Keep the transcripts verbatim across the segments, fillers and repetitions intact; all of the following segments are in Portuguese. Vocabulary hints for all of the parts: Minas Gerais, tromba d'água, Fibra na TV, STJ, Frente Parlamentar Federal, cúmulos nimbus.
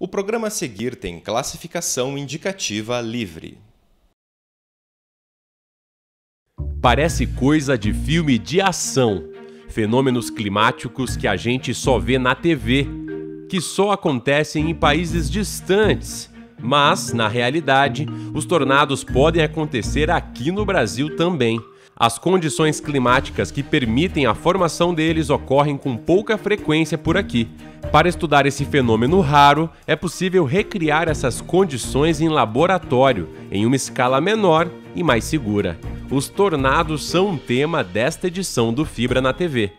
O programa a seguir tem classificação indicativa livre. Parece coisa de filme de ação. Fenômenos climáticos que a gente só vê na T V, que só acontecem em países distantes. Mas, na realidade, os tornados podem acontecer aqui no Brasil também. As condições climáticas que permitem a formação deles ocorrem com pouca frequência por aqui. Para estudar esse fenômeno raro, é possível recriar essas condições em laboratório, em uma escala menor e mais segura. Os tornados são um tema desta edição do Fibra na T V.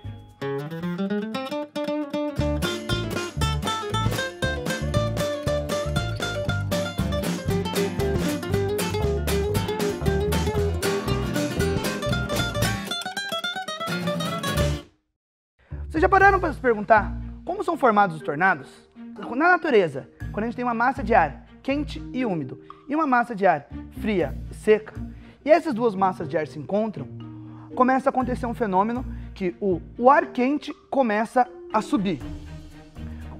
Vocês já pararam para se perguntar como são formados os tornados? Na natureza, quando a gente tem uma massa de ar quente e úmido e uma massa de ar fria e seca, e essas duas massas de ar se encontram, começa a acontecer um fenômeno que o, o ar quente começa a subir.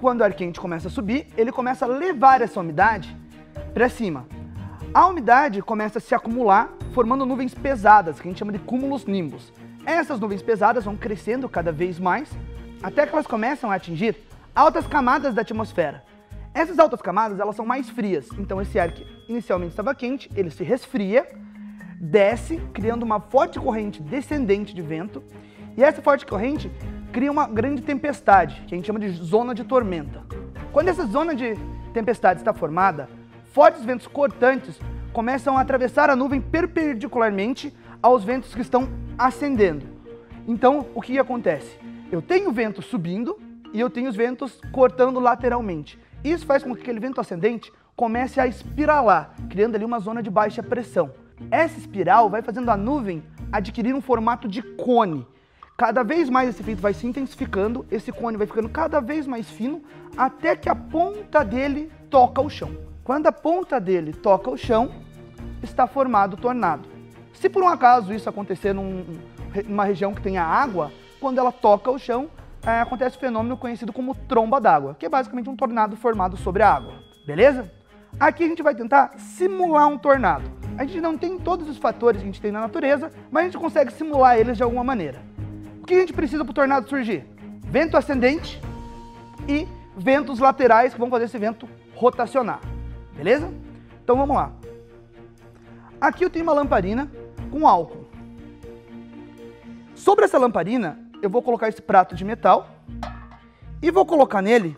Quando o ar quente começa a subir, ele começa a levar essa umidade para cima. A umidade começa a se acumular, formando nuvens pesadas, que a gente chama de cúmulos nimbus. Essas nuvens pesadas vão crescendo cada vez mais, até que elas começam a atingir altas camadas da atmosfera. Essas altas camadas, elas são mais frias, então esse ar que inicialmente estava quente, ele se resfria, desce, criando uma forte corrente descendente de vento, e essa forte corrente cria uma grande tempestade, que a gente chama de zona de tormenta. Quando essa zona de tempestade está formada, fortes ventos cortantes começam a atravessar a nuvem perpendicularmente aos ventos que estão ascendendo. Então, o que acontece? Eu tenho o vento subindo e eu tenho os ventos cortando lateralmente. Isso faz com que aquele vento ascendente comece a espiralar, criando ali uma zona de baixa pressão. Essa espiral vai fazendo a nuvem adquirir um formato de cone. Cada vez mais esse efeito vai se intensificando, esse cone vai ficando cada vez mais fino, até que a ponta dele toca o chão. Quando a ponta dele toca o chão, está formado o tornado. Se por um acaso isso acontecer num, numa região que tenha água, quando ela toca o chão, é, acontece o fenômeno conhecido como tromba d'água, que é basicamente um tornado formado sobre a água, beleza? Aqui a gente vai tentar simular um tornado. A gente não tem todos os fatores que a gente tem na natureza, mas a gente consegue simular eles de alguma maneira. O que a gente precisa para o tornado surgir? Vento ascendente e ventos laterais que vão fazer esse vento rotacionar, beleza? Então vamos lá. Aqui eu tenho uma lamparina com álcool. Sobre essa lamparina, eu vou colocar esse prato de metal e vou colocar nele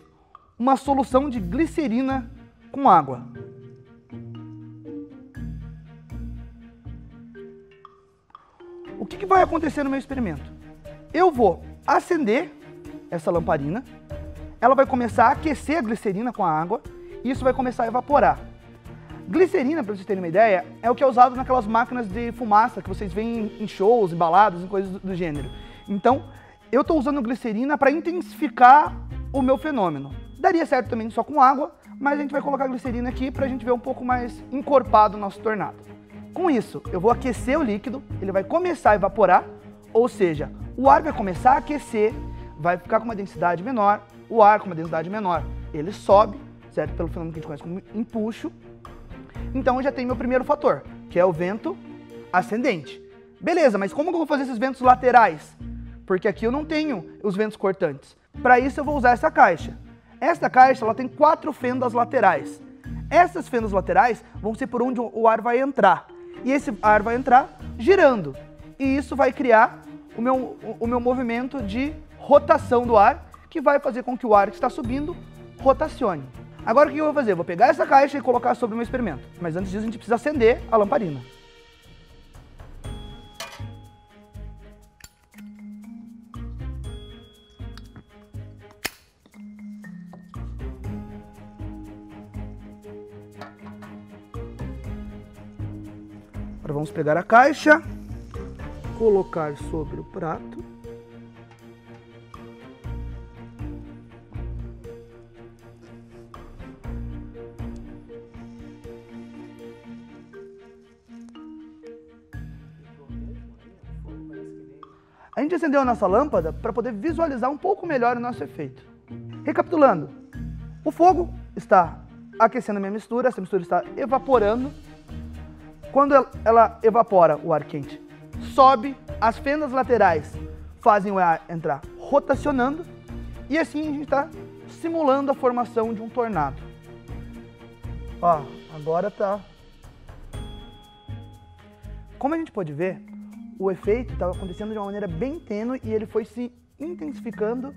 uma solução de glicerina com água. O que que vai acontecer no meu experimento? Eu vou acender essa lamparina, ela vai começar a aquecer a glicerina com a água e isso vai começar a evaporar. Glicerina, para vocês terem uma ideia, é o que é usado naquelas máquinas de fumaça que vocês veem em shows, em baladas, em coisas do, do gênero. Então, eu estou usando glicerina para intensificar o meu fenômeno. Daria certo também só com água, mas a gente vai colocar glicerina aqui para a gente ver um pouco mais encorpado o nosso tornado. Com isso, eu vou aquecer o líquido, ele vai começar a evaporar, ou seja, o ar vai começar a aquecer, vai ficar com uma densidade menor, o ar com uma densidade menor, ele sobe, certo? Pelo fenômeno que a gente conhece como empuxo. Então eu já tenho meu primeiro fator, que é o vento ascendente. Beleza, mas como que eu vou fazer esses ventos laterais? Porque aqui eu não tenho os ventos cortantes. Para isso eu vou usar essa caixa. Esta caixa ela tem quatro fendas laterais. Essas fendas laterais vão ser por onde o ar vai entrar. E esse ar vai entrar girando. E isso vai criar o meu, o meu movimento de rotação do ar, que vai fazer com que o ar que está subindo rotacione. Agora o que eu vou fazer? Eu vou pegar essa caixa e colocar sobre o meu experimento. Mas antes disso a gente precisa acender a lamparina. Agora vamos pegar a caixa, colocar sobre o prato. A gente acendeu a nossa lâmpada para poder visualizar um pouco melhor o nosso efeito. Recapitulando, o fogo está aquecendo a minha mistura, essa mistura está evaporando. Quando ela evapora, o ar quente sobe, as fendas laterais fazem o ar entrar rotacionando e assim a gente está simulando a formação de um tornado. Ó, agora tá. Como a gente pode ver, o efeito estava acontecendo de uma maneira bem tênue e ele foi se intensificando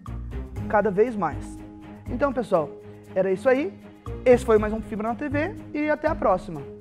cada vez mais. Então, pessoal, era isso aí. Esse foi mais um Fibra na T V e até a próxima.